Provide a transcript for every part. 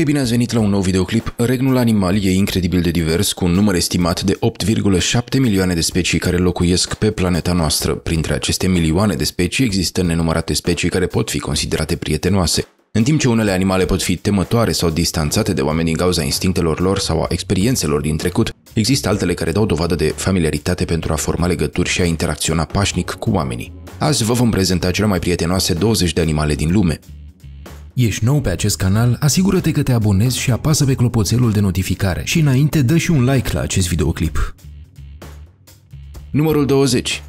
Ei bine, ați venit la un nou videoclip. Regnul animal e incredibil de divers, cu un număr estimat de 8,7 milioane de specii care locuiesc pe planeta noastră. Printre aceste milioane de specii există nenumărate specii care pot fi considerate prietenoase. În timp ce unele animale pot fi temătoare sau distanțate de oameni din cauza instinctelor lor sau a experiențelor din trecut, există altele care dau dovadă de familiaritate pentru a forma legături și a interacționa pașnic cu oamenii. Azi vă vom prezenta cele mai prietenoase 20 de animale din lume. Ești nou pe acest canal? Asigură-te că te abonezi și apasă pe clopoțelul de notificare. Și înainte, dă și un like la acest videoclip. Numărul 20.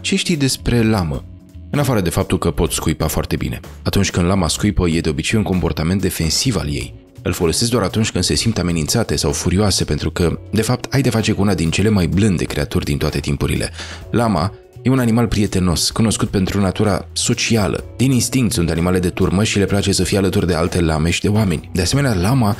Ce știi despre lamă? În afară de faptul că pot scuipa foarte bine. Atunci când lama scuipă, e de obicei un comportament defensiv al ei. Îl folosesc doar atunci când se simt amenințate sau furioase, pentru că, de fapt, ai de face cu una din cele mai blânde creaturi din toate timpurile. Lama e un animal prietenos, cunoscut pentru natura socială. Din instinct sunt animale de turmă și le place să fie alături de alte lame și de oameni. De asemenea, lama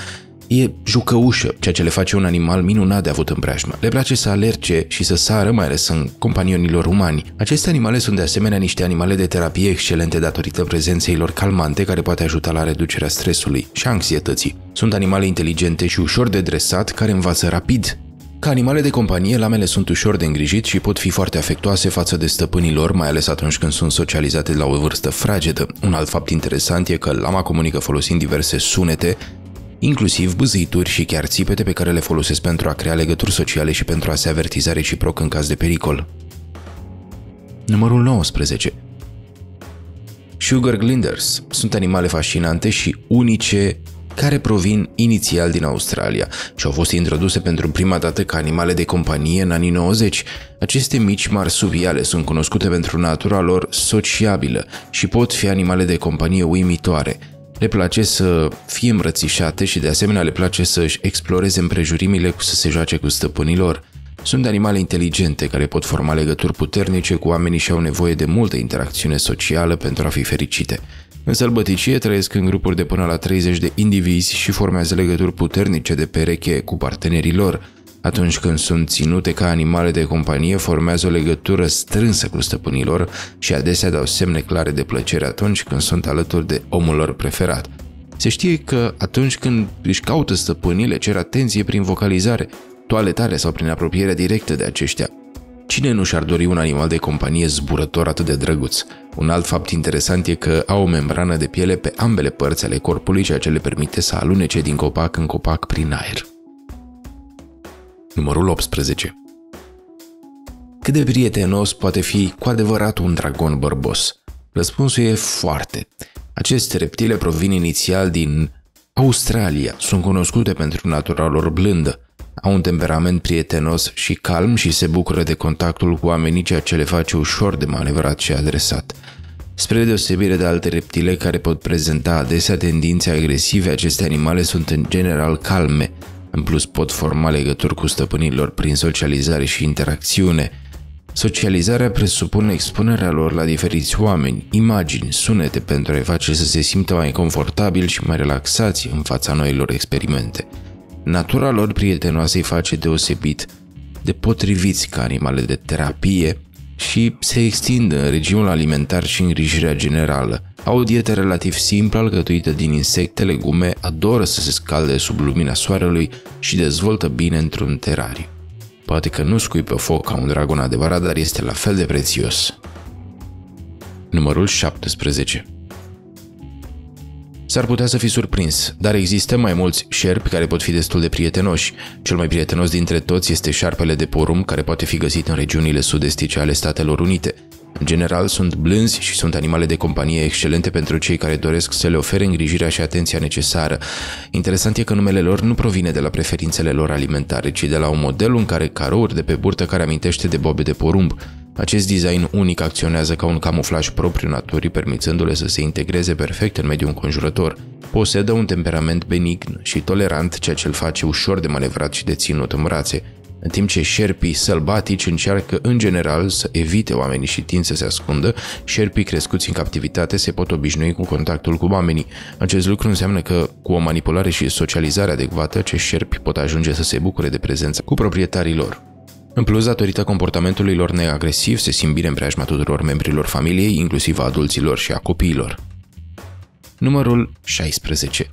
e jucăușă, ceea ce le face un animal minunat de avut în preajmă. Le place să alerge și să sară, mai ales în companionilor umani. Aceste animale sunt de asemenea niște animale de terapie excelente datorită prezenței lor calmante, care poate ajuta la reducerea stresului și a anxietății. Sunt animale inteligente și ușor de dresat, care învață rapid. Ca animale de companie, lamele sunt ușor de îngrijit și pot fi foarte afectuoase față de stăpânii lor, mai ales atunci când sunt socializate la o vârstă fragedă. Un alt fapt interesant e că lama comunică folosind diverse sunete, inclusiv bâzâituri și chiar țipete, pe care le folosesc pentru a crea legături sociale și pentru a se avertiza reciproc în caz de pericol. Numărul 19. Sugar Gliders sunt animale fascinante și unice, care provin inițial din Australia și au fost introduse pentru prima dată ca animale de companie în anii 90. Aceste mici marsupiale sunt cunoscute pentru natura lor sociabilă și pot fi animale de companie uimitoare. Le place să fie îmbrățișate și de asemenea le place să-și exploreze împrejurimile, să se joace cu stăpânii lor. Sunt animale inteligente care pot forma legături puternice cu oamenii și au nevoie de multă interacțiune socială pentru a fi fericite. În sălbăticie trăiesc în grupuri de până la 30 de indivizi și formează legături puternice de pereche cu partenerii lor. Atunci când sunt ținute ca animale de companie, formează o legătură strânsă cu stăpânii lor și adesea dau semne clare de plăcere atunci când sunt alături de omul lor preferat. Se știe că atunci când își caută stăpânii, le cer atenție prin vocalizare, toaletare sau prin apropierea directă de aceștia. Cine nu și-ar dori un animal de companie zburător atât de drăguț? Un alt fapt interesant e că au o membrană de piele pe ambele părți ale corpului, ceea ce le permite să alunece din copac în copac prin aer. Numărul 18. Cât de prietenos poate fi cu adevărat un dragon bărbos? Răspunsul e foarte. Aceste reptile provin inițial din Australia. Sunt cunoscute pentru natura lor blândă. Au un temperament prietenos și calm și se bucură de contactul cu oamenii, ceea ce le face ușor de manevrat și adresat. Spre deosebire de alte reptile care pot prezenta adesea tendințe agresive, aceste animale sunt în general calme. În plus, pot forma legături cu stăpânii lor prin socializare și interacțiune. Socializarea presupune expunerea lor la diferiți oameni, imagini, sunete pentru a-i face să se simtă mai confortabili și mai relaxați în fața noilor experimente. Natura lor prietenoasă îi face deosebit de potriviți ca animale de terapie și se extind în regimul alimentar și îngrijirea generală. Au o dietă relativ simplă, alcătuită din insecte, legume, adoră să se scalde sub lumina soarelui și dezvoltă bine într-un terariu. Poate că nu scuipă foc ca un dragon adevărat, dar este la fel de prețios. Numărul 17. S-ar putea să fii surprins, dar există mai mulți șerpi care pot fi destul de prietenoși. Cel mai prietenos dintre toți este șarpele de porumb, care poate fi găsit în regiunile sud-estice ale Statelor Unite. În general, sunt blânzi și sunt animale de companie excelente pentru cei care doresc să le ofere îngrijirea și atenția necesară. Interesant e că numele lor nu provine de la preferințele lor alimentare, ci de la un model în care carouri de pe burtă care amintește de boabe de porumb. Acest design unic acționează ca un camuflaj propriu naturii, permițându-le să se integreze perfect în mediul înconjurător. Posedă un temperament benign și tolerant, ceea ce îl face ușor de manevrat și de ținut în brațe, în timp ce șerpii sălbatici încearcă în general să evite oamenii și tind să se ascundă. Șerpii crescuți în captivitate se pot obișnui cu contactul cu oamenii. Acest lucru înseamnă că, cu o manipulare și socializare adecvată, acești șerpi pot ajunge să se bucure de prezența cu proprietarii lor. În plus, datorită comportamentului lor neagresiv, se simt bine în preajma tuturor membrilor familiei, inclusiv a adulților și a copiilor. numărul 16.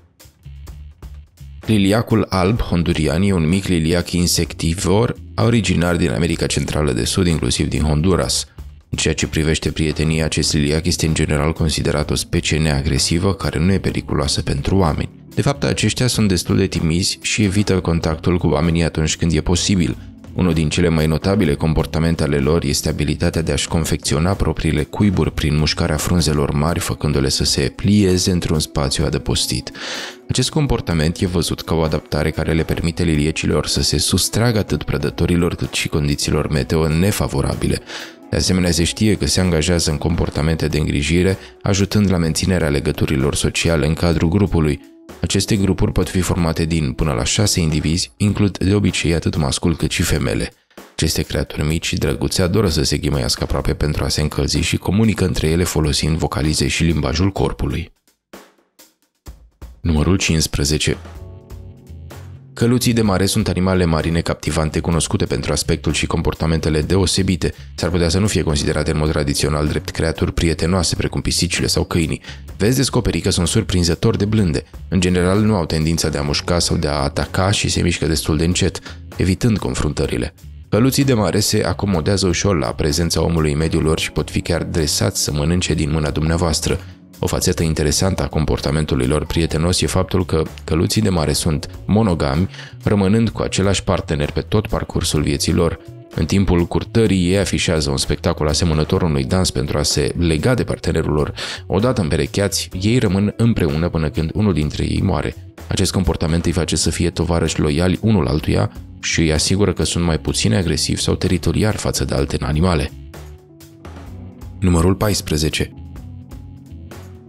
Liliacul alb hondurian e un mic liliac insectivor, originar din America Centrală de Sud, inclusiv din Honduras. În ceea ce privește prietenia, acest liliac este în general considerat o specie neagresivă care nu e periculoasă pentru oameni. De fapt, aceștia sunt destul de timizi și evită contactul cu oamenii atunci când e posibil. Unul din cele mai notabile comportamente ale lor este abilitatea de a-și confecționa propriile cuiburi prin mușcarea frunzelor mari, făcându-le să se plieze într-un spațiu adăpostit. Acest comportament e văzut ca o adaptare care le permite liliecilor să se sustragă atât prădătorilor cât și condițiilor meteo nefavorabile. De asemenea, se știe că se angajează în comportamente de îngrijire, ajutând la menținerea legăturilor sociale în cadrul grupului. Aceste grupuri pot fi formate din până la 6 indivizi, includ de obicei atât mascul cât și femele. Aceste creaturi mici și drăguțe adoră să se ghimăiască aproape pentru a se încălzi și comunică între ele folosind vocalize și limbajul corpului. Numărul 15. Căluții de mare sunt animale marine captivante cunoscute pentru aspectul și comportamentele deosebite. S-ar putea să nu fie considerate în mod tradițional drept creaturi prietenoase, precum pisicile sau câinii. Veți descoperi că sunt surprinzător de blânde. În general, nu au tendința de a mușca sau de a ataca și se mișcă destul de încet, evitând confruntările. Căluții de mare se acomodează ușor la prezența omului în mediul lor și pot fi chiar dresați să mănânce din mâna dumneavoastră. O fațetă interesantă a comportamentului lor prietenos e faptul că căluții de mare sunt monogami, rămânând cu același partener pe tot parcursul vieții lor. În timpul curtării, ei afișează un spectacol asemănător unui dans pentru a se lega de partenerul lor. Odată împerecheați, ei rămân împreună până când unul dintre ei moare. Acest comportament îi face să fie tovarăși loiali unul altuia și îi asigură că sunt mai puțin agresivi sau teritoriali față de alte animale. Numărul 14.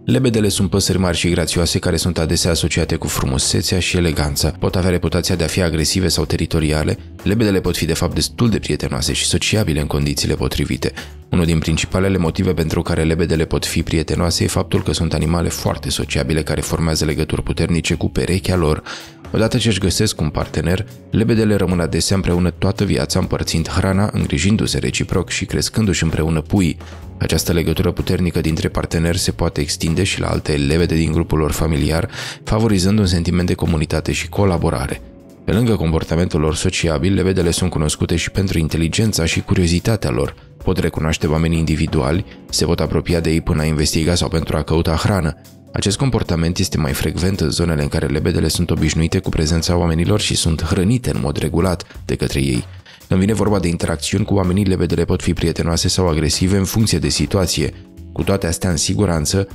Lebedele sunt păsări mari și grațioase care sunt adesea asociate cu frumusețea și eleganța. Pot avea reputația de a fi agresive sau teritoriale. Lebedele pot fi de fapt destul de prietenoase și sociabile în condițiile potrivite. Unul din principalele motive pentru care lebedele pot fi prietenoase e faptul că sunt animale foarte sociabile care formează legături puternice cu perechea lor. Odată ce își găsesc un partener, lebedele rămân adesea împreună toată viața, împărțind hrana, îngrijindu-se reciproc și crescându-și împreună puii. Această legătură puternică dintre parteneri se poate extinde și la alte lebede din grupul lor familiar, favorizând un sentiment de comunitate și colaborare. Pe lângă comportamentul lor sociabil, lebedele sunt cunoscute și pentru inteligența și curiozitatea lor. Pot recunoaște oamenii individuali, se pot apropia de ei până a investiga sau pentru a căuta hrană. Acest comportament este mai frecvent în zonele în care lebedele sunt obișnuite cu prezența oamenilor și sunt hrănite în mod regulat de către ei. Când vine vorba de interacțiuni cu oamenii, lebedele pot fi prietenoase sau agresive în funcție de situație. Cu toate astea, în siguranță,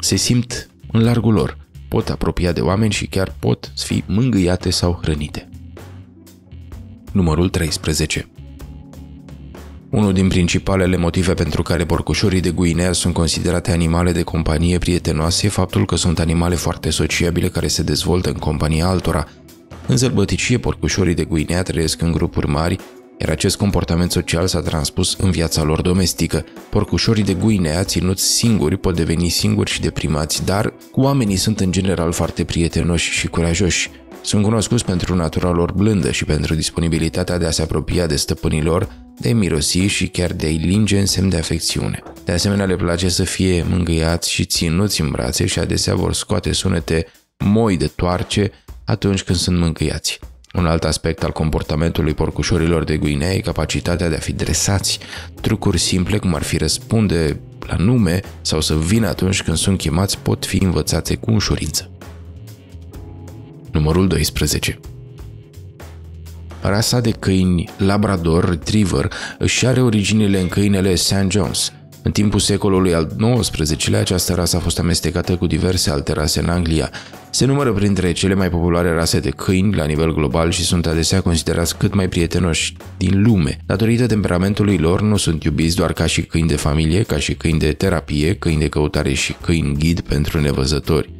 se simt în largul lor, pot apropia de oameni și chiar pot fi mângâiate sau hrănite. Numărul 13. Unul din principalele motive pentru care porcușorii de Guineea sunt considerate animale de companie prietenoase e faptul că sunt animale foarte sociabile care se dezvoltă în compania altora. În sălbăticie, porcușorii de Guineea trăiesc în grupuri mari, iar acest comportament social s-a transpus în viața lor domestică. Porcușorii de Guineea, ținuți singuri, pot deveni singuri și deprimați, dar oamenii sunt în general foarte prietenoși și curajoși. Sunt cunoscuți pentru natura lor blândă și pentru disponibilitatea de a se apropia de stăpânilor, de a-i mirosi și chiar de a-i linge în semn de afecțiune. De asemenea, le place să fie mângâiați și ținuți în brațe și adesea vor scoate sunete moi de toarce atunci când sunt mângâiați. Un alt aspect al comportamentului porcușorilor de Guinea e capacitatea de a fi dresați. Trucuri simple, cum ar fi răspunde la nume sau să vină atunci când sunt chemați, pot fi învățate cu ușurință. Numărul 12. Rasa de câini Labrador Retriever își are originile în câinele St. John's. În timpul secolului al XIX-lea, această rasă a fost amestecată cu diverse alte rase în Anglia. Se numără printre cele mai populare rase de câini la nivel global și sunt adesea considerați cât mai prietenoși din lume. Datorită temperamentului lor, nu sunt iubiți doar ca și câini de familie, ca și câini de terapie, câini de căutare și câini ghid pentru nevăzători.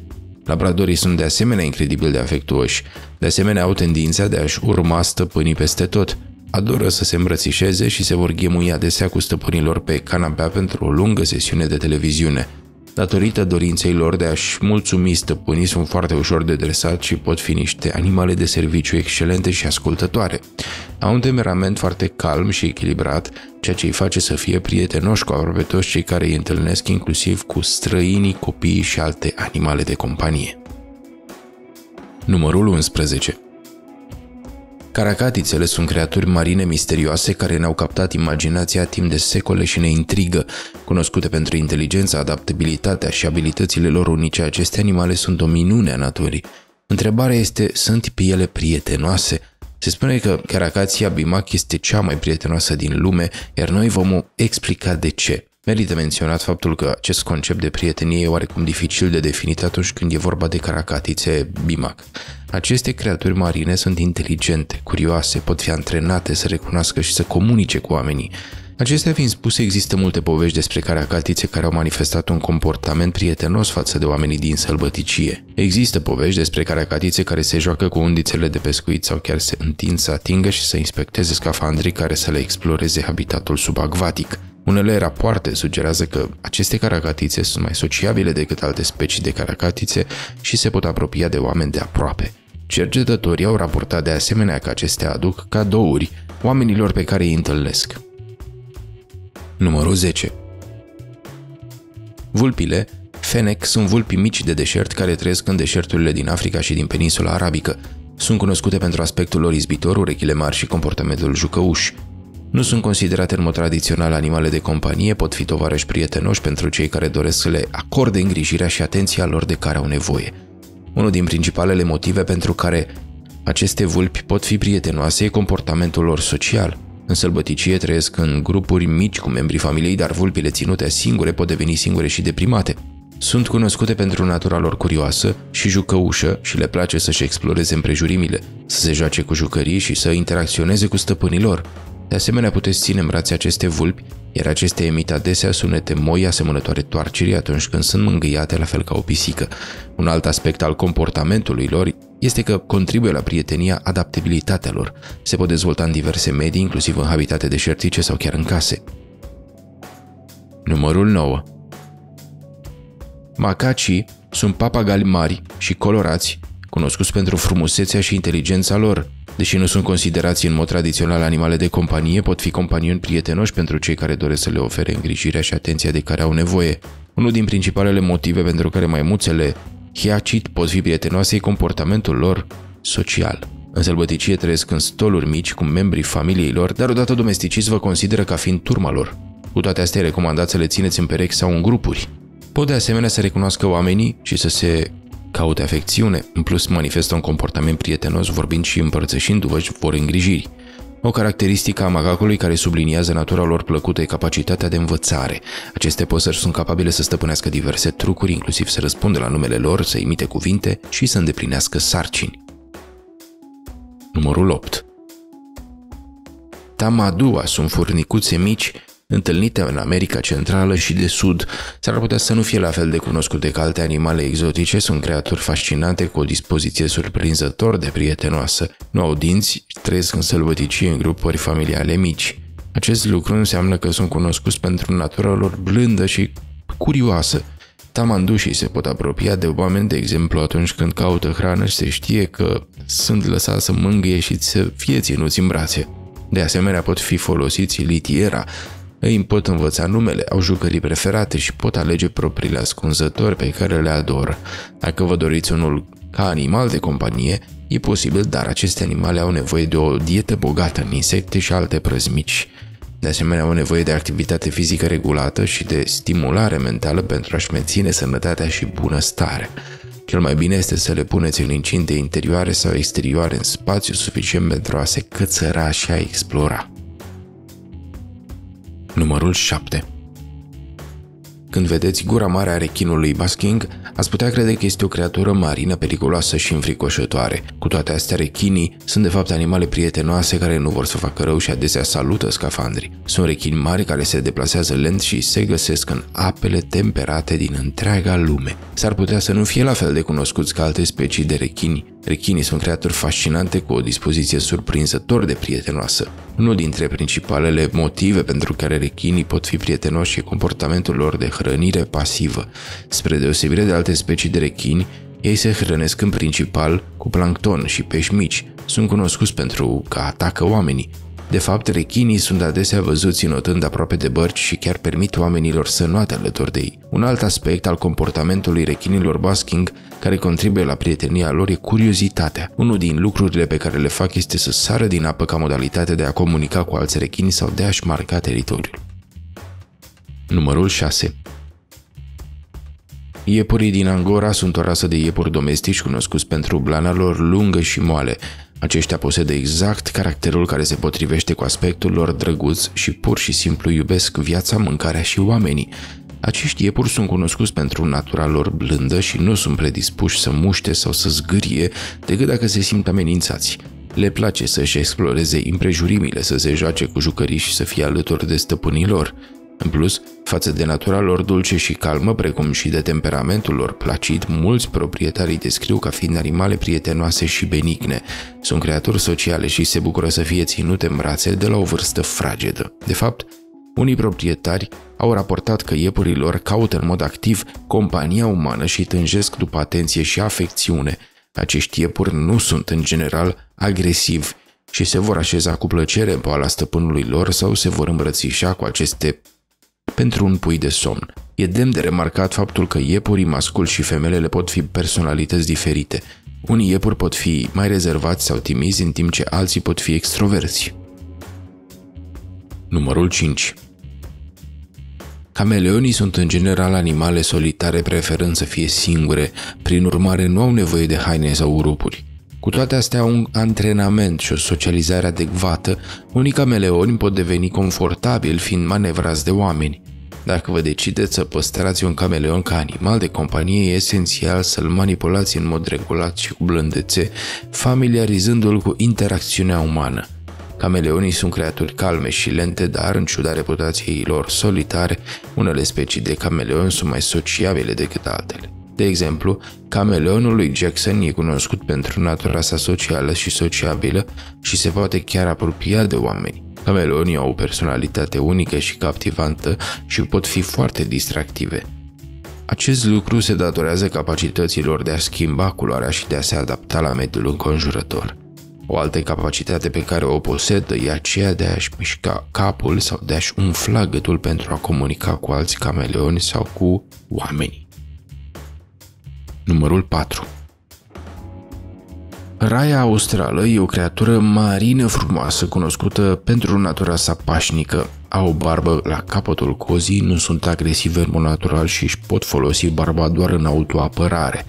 Labradorii sunt de asemenea incredibil de afectuoși. De asemenea, au tendința de a-și urma stăpânii peste tot. Adoră să se îmbrățișeze și se vor ghemui adesea cu stăpânilor pe canapea pentru o lungă sesiune de televiziune. Datorită dorinței lor de a-și mulțumi stăpânii, sunt foarte ușor de dresat și pot fi niște animale de serviciu excelente și ascultătoare. Au un temperament foarte calm și echilibrat, ceea ce îi face să fie prietenoși cu aproape toți cei care îi întâlnesc, inclusiv cu străinii, copiii și alte animale de companie. Numărul 11. Caracatițele sunt creaturi marine misterioase care ne-au captat imaginația timp de secole și ne intrigă. Cunoscute pentru inteligența, adaptabilitatea și abilitățile lor unice, aceste animale sunt o minune a naturii. Întrebarea este, sunt ele prietenoase? Se spune că Caracatița Bimac este cea mai prietenoasă din lume, iar noi vom explica de ce. Merită menționat faptul că acest concept de prietenie e oarecum dificil de definit atunci când e vorba de caracatițe bimac. Aceste creaturi marine sunt inteligente, curioase, pot fi antrenate să recunoască și să comunice cu oamenii. Acestea fiind spuse, există multe povești despre caracatițe care au manifestat un comportament prietenos față de oamenii din sălbăticie. Există povești despre caracatițe care se joacă cu undițele de pescuit sau chiar se întind să atingă și să inspecteze scafandrii care să le exploreze habitatul subacvatic. Unele rapoarte sugerează că aceste caracatițe sunt mai sociabile decât alte specii de caracatițe și se pot apropia de oameni de aproape. Cercetătorii au raportat de asemenea că acestea aduc cadouri oamenilor pe care îi întâlnesc. Numărul 10. Vulpile Fennec sunt vulpi mici de deșert care trăiesc în deșerturile din Africa și din peninsula arabică. Sunt cunoscute pentru aspectul lor izbitor, urechile mari și comportamentul jucăuș. Nu sunt considerate în mod tradițional animale de companie, pot fi tovarăși prietenoși pentru cei care doresc să le acorde îngrijirea și atenția lor de care au nevoie. Unul din principalele motive pentru care aceste vulpi pot fi prietenoase e comportamentul lor social. În sălbăticie trăiesc în grupuri mici cu membrii familiei, dar vulpile ținute singure pot deveni singure și deprimate. Sunt cunoscute pentru natura lor curioasă și jucăușă și le place să-și exploreze împrejurimile, să se joace cu jucării și să interacționeze cu stăpânii lor. De asemenea, puteți ține în brațe aceste vulpi, iar acestea emit adesea sunete moi asemănătoare toarcerii atunci când sunt mângâiate, la fel ca o pisică. Un alt aspect al comportamentului lor este că contribuie la prietenia adaptabilitatea lor. Se pot dezvolta în diverse medii, inclusiv în habitate deșertice sau chiar în case. Numărul 9. Macacii sunt papagali mari și colorați, cunoscuți pentru frumusețea și inteligența lor. Deși nu sunt considerați în mod tradițional animale de companie, pot fi companioni prietenoși pentru cei care doresc să le ofere îngrijirea și atenția de care au nevoie. Unul din principalele motive pentru care maimuțele hiacit pot fi prietenoase e comportamentul lor social. În sălbăticie trăiesc în stoluri mici cu membrii familiei lor, dar odată domesticiți vă consideră ca fiind turma lor. Cu toate astea, e recomandat să le țineți în perechi sau în grupuri. Pot de asemenea să recunoască oamenii și să se caute afecțiune, în plus manifestă un comportament prietenos vorbind și împărțășindu-vă și vor îngrijiri. O caracteristică a macacului care subliniază natura lor plăcută e capacitatea de învățare. Aceste păsări sunt capabile să stăpânească diverse trucuri, inclusiv să răspundă la numele lor, să imite cuvinte și să îndeplinească sarcini. Numărul 8. Tamandua sunt furnicuțe mici, întâlnite în America Centrală și de Sud. S-ar putea să nu fie la fel de cunoscute ca alte animale exotice, sunt creaturi fascinante cu o dispoziție surprinzător de prietenoasă. Nu au dinți, trăiesc în sălbăticie în grupuri familiale mici. Acest lucru înseamnă că sunt cunoscuți pentru natura lor blândă și curioasă. Tamandușii se pot apropia de oameni, de exemplu atunci când caută hrană și se știe că sunt lăsați să mângâie și să fie ținuți în brațe. De asemenea, pot fi folosiți litiera. Îi pot învăța numele, au jucării preferate și pot alege propriile ascunzători pe care le adoră. Dacă vă doriți unul ca animal de companie, e posibil, dar aceste animale au nevoie de o dietă bogată în insecte și alte prăzi mici. De asemenea, au nevoie de activitate fizică regulată și de stimulare mentală pentru a-și menține sănătatea și bunăstarea. Cel mai bine este să le puneți în incinte interioare sau exterioare în spațiu suficient pentru a se cățăra și a explora. Numărul 7. Când vedeți gura mare a rechinului basking, ați putea crede că este o creatură marină periculoasă și înfricoșătoare. Cu toate astea, rechinii sunt de fapt animale prietenoase care nu vor să facă rău și adesea salută scafandrii. Sunt rechini mari care se deplasează lent și se găsesc în apele temperate din întreaga lume. S-ar putea să nu fie la fel de cunoscuți ca alte specii de rechini. Rechinii sunt creaturi fascinante cu o dispoziție surprinzător de prietenoasă. Unul dintre principalele motive pentru care rechinii pot fi prietenoși e comportamentul lor de hrănire pasivă. Spre deosebire de alte specii de rechini, Ei se hrănesc în principal cu plancton și pești mici, sunt cunoscuți pentru că atacă oamenii. De fapt, rechinii sunt adesea văzuți înotând aproape de bărci și chiar permit oamenilor să noate alături de ei. Un alt aspect al comportamentului rechinilor basking care contribuie la prietenia lor e curiozitatea. Unul din lucrurile pe care le fac este să sară din apă ca modalitate de a comunica cu alți rechini sau de a-și marca teritoriul. Numărul 6. Iepurii din Angora sunt o rasă de iepuri domestici cunoscuți pentru blana lor lungă și moale. Aceștia posedă exact caracterul care se potrivește cu aspectul lor drăguț și pur și simplu iubesc viața, mâncarea și oamenii. Acești iepuri sunt cunoscuți pentru natura lor blândă și nu sunt predispuși să muște sau să zgârie decât dacă se simt amenințați. Le place să-și exploreze împrejurimile, să se joace cu jucării și să fie alături de stăpânii lor. În plus, față de natura lor dulce și calmă, precum și de temperamentul lor placid, mulți proprietari îi descriu ca fiind animale prietenoase și benigne. Sunt creaturi sociale și se bucură să fie ținute în brațe de la o vârstă fragedă. De fapt, unii proprietari au raportat că iepurii lor caută în mod activ compania umană și tânjesc după atenție și afecțiune. Acești iepuri nu sunt, în general, agresivi și se vor așeza cu plăcere în poala stăpânului lor sau se vor îmbrățișa cu aceste pentru un pui de somn. E demn de remarcat faptul că iepurii masculi și femelele pot fi personalități diferite. Unii iepuri pot fi mai rezervați sau timizi, în timp ce alții pot fi extroverți. Numărul 5. Cameleonii sunt în general animale solitare, preferând să fie singure, prin urmare nu au nevoie de haine sau grupuri. Cu toate astea, un antrenament și o socializare adecvată, unii cameleoni pot deveni confortabili fiind manevrați de oameni. Dacă vă decideți să păstrați un cameleon ca animal de companie, e esențial să-l manipulați în mod regulat și cu blândețe, familiarizându-l cu interacțiunea umană. Cameleonii sunt creaturi calme și lente, dar, în ciuda reputației lor solitare, unele specii de cameleoni sunt mai sociabile decât altele. De exemplu, cameleonul lui Jackson e cunoscut pentru natura sa socială și sociabilă și se poate chiar apropia de oameni. Cameleonii au o personalitate unică și captivantă și pot fi foarte distractive. Acest lucru se datorează capacităților de a schimba culoarea și de a se adapta la mediul înconjurător. O altă capacitate pe care o posedă e aceea de a-și mișca capul sau de a-și umfla gâtul pentru a comunica cu alți cameleoni sau cu oamenii. Numărul 4. Raia australă e o creatură marină frumoasă, cunoscută pentru natura sa pașnică. Au o barbă la capătul cozii, nu sunt agresive în mod natural și își pot folosi barba doar în autoapărare.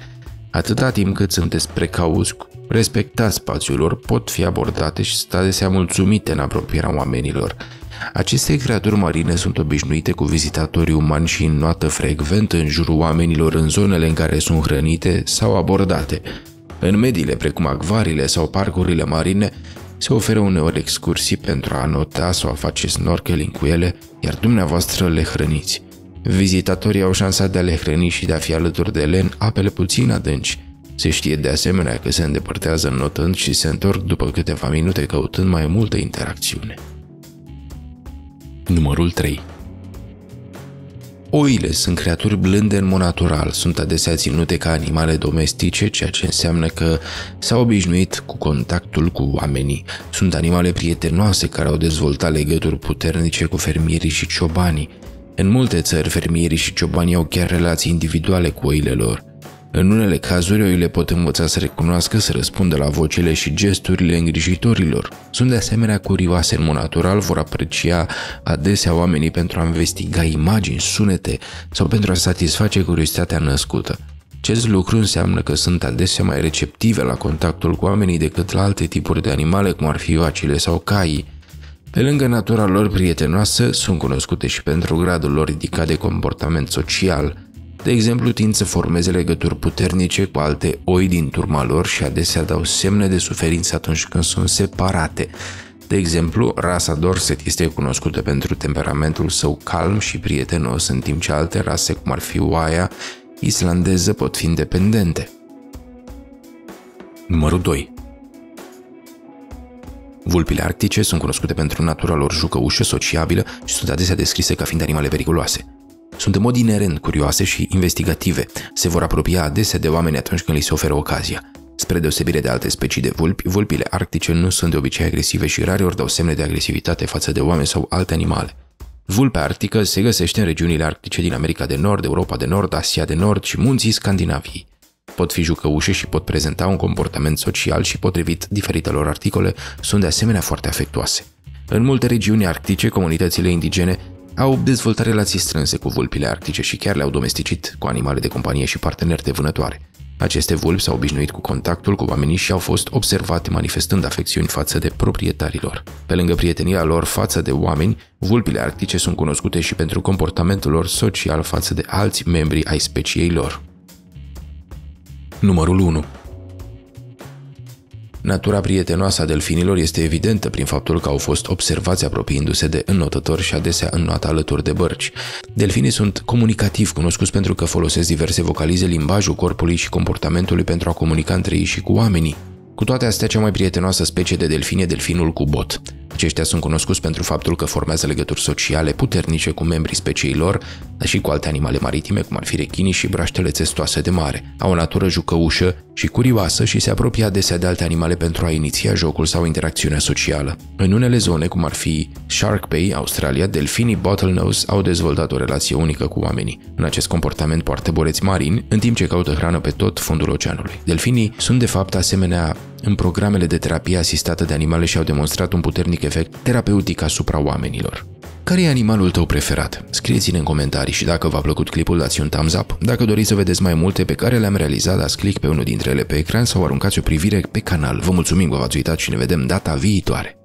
Atâta timp cât sunteți precauți, respectați spațiul lor, pot fi abordate și sta de seamă mulțumite în apropierea oamenilor. Aceste creaturi marine sunt obișnuite cu vizitatorii umani și înnoată frecvent în jurul oamenilor în zonele în care sunt hrănite sau abordate. În mediile precum acvariile sau parcurile marine se oferă uneori excursii pentru a nota sau a face snorkeling cu ele, iar dumneavoastră le hrăniți. Vizitatorii au șansa de a le hrăni și de a fi alături de ele în apele puțin adânci. Se știe de asemenea că se îndepărtează notând și se întorc după câteva minute căutând mai multă interacțiune. Numărul 3. Oile sunt creaturi blânde în mod natural, sunt adesea ținute ca animale domestice, ceea ce înseamnă că s-au obișnuit cu contactul cu oamenii. Sunt animale prietenoase care au dezvoltat legături puternice cu fermierii și ciobanii. În multe țări, fermierii și ciobanii au chiar relații individuale cu oile lor. În unele cazuri, oile pot învăța să recunoască, să răspundă la vocile și gesturile îngrijitorilor. Sunt de asemenea curioase în mod natural, vor aprecia adesea oamenii pentru a investiga imagini, sunete sau pentru a satisface curiozitatea născută. Acest lucru înseamnă că sunt adesea mai receptive la contactul cu oamenii decât la alte tipuri de animale, cum ar fi vacile sau caii. Pe lângă natura lor prietenoasă, sunt cunoscute și pentru gradul lor ridicat de comportament social. De exemplu, tind să formeze legături puternice cu alte oi din turma lor și adesea dau semne de suferință atunci când sunt separate. De exemplu, rasa Dorset este cunoscută pentru temperamentul său calm și prietenos, în timp ce alte rase, cum ar fi oaia islandeză, pot fi independente. Numărul 2. Vulpile arctice sunt cunoscute pentru natura lor jucăușă, sociabilă și sunt adesea descrise ca fiind animale periculoase. sunt în mod inerent curioase și investigative, se vor apropia adesea de oameni atunci când li se oferă ocazia. Spre deosebire de alte specii de vulpi, vulpile arctice nu sunt de obicei agresive și rareori dau semne de agresivitate față de oameni sau alte animale. Vulpea arctică se găsește în regiunile arctice din America de Nord, Europa de Nord, Asia de Nord și munții Scandinaviei. Pot fi jucăușe și pot prezenta un comportament social și, potrivit diferitelor articole, sunt de asemenea foarte afectuoase. În multe regiuni arctice, comunitățile indigene au dezvoltat relații strânse cu vulpile arctice și chiar le-au domesticit cu animale de companie și parteneri de vânătoare. Aceste vulpi s-au obișnuit cu contactul cu oamenii și au fost observate manifestând afecțiuni față de proprietarilor. Pe lângă prietenia lor față de oameni, vulpile arctice sunt cunoscute și pentru comportamentul lor social față de alți membri ai speciei lor. Numărul 1. Natura prietenoasă a delfinilor este evidentă prin faptul că au fost observați apropiindu-se de înnotători și adesea înnoată alături de bărci. Delfinii sunt comunicativi, cunoscuți pentru că folosesc diverse vocalize, limbajul corpului și comportamentului pentru a comunica între ei și cu oamenii. Cu toate astea, cea mai prietenoasă specie de delfin e delfinul cu bot. Aceștia sunt cunoscuți pentru faptul că formează legături sociale puternice cu membrii speciei lor, dar și cu alte animale maritime, cum ar fi rechinii și braștele țestoase de mare. Au o natură jucăușă și curioasă și se apropie adesea de alte animale pentru a iniția jocul sau interacțiunea socială. În unele zone, cum ar fi Shark Bay, Australia, delfinii bottlenose au dezvoltat o relație unică cu oamenii. În acest comportament poartă boreți marini, în timp ce caută hrană pe tot fundul oceanului. Delfinii sunt de fapt asemenea în programele de terapie asistată de animale și au demonstrat un puternic efect terapeutic asupra oamenilor. Care e animalul tău preferat? Scrieți-ne în comentarii și dacă v-a plăcut clipul, dați un thumbs up. Dacă doriți să vedeți mai multe pe care le-am realizat, dați click pe unul dintre ele pe ecran sau aruncați o privire pe canal. Vă mulțumim că v-ați uitat și ne vedem data viitoare!